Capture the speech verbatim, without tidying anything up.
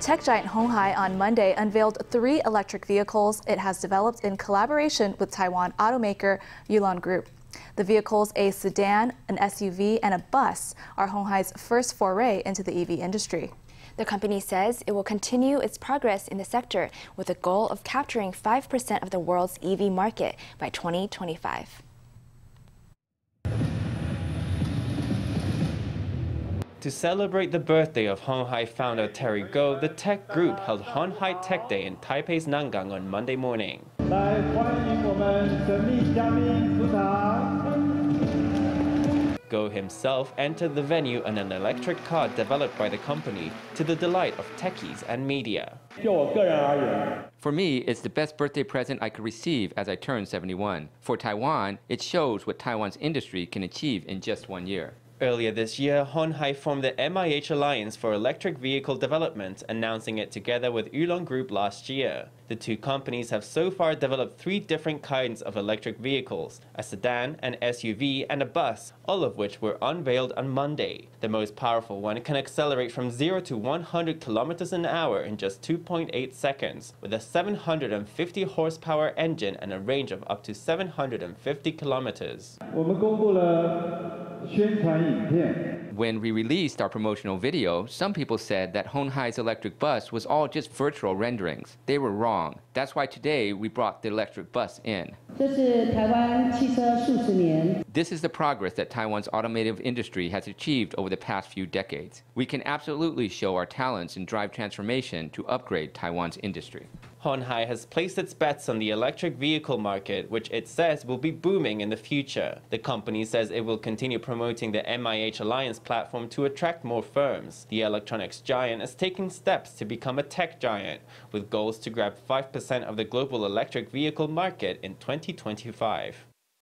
Tech giant Hon Hai on Monday unveiled three electric vehicles it has developed in collaboration with Taiwan automaker Yulon Group. The vehicles, a sedan, an S U V, and a bus, are Hon Hai's first foray into the E V industry. The company says it will continue its progress in the sector with the goal of capturing five percent of the world's E V market by twenty twenty-five. To celebrate the birthday of Hon Hai founder Terry Gou, the tech group held Hon Hai Tech Day in Taipei's Nangang on Monday morning. Gou himself entered the venue in an electric car developed by the company, to the delight of techies and media. For me, it's the best birthday present I could receive as I turn seventy-one. For Taiwan, it shows what Taiwan's industry can achieve in just one year. Earlier this year, Hon Hai formed the M I H Alliance for Electric Vehicle Development, announcing it together with Yulon Group last year. The two companies have so far developed three different kinds of electric vehicles, a sedan, an S U V, and a bus, all of which were unveiled on Monday. The most powerful one can accelerate from zero to one hundred kilometers an hour in just two point eight seconds, with a seven hundred fifty horsepower engine and a range of up to seven hundred fifty kilometers. When we released our promotional video, some people said that Hon Hai's electric bus was all just virtual renderings. They were wrong. That's why today we brought the electric bus in. This is the progress that Taiwan's automotive industry has achieved over the past few decades. We can absolutely show our talents and drive transformation to upgrade Taiwan's industry. Hon Hai has placed its bets on the electric vehicle market, which it says will be booming in the future. The company says it will continue promoting the M I H Alliance platform to attract more firms. The electronics giant is taking steps to become a tech giant, with goals to grab five percent of the global electric vehicle market in twenty twenty-five.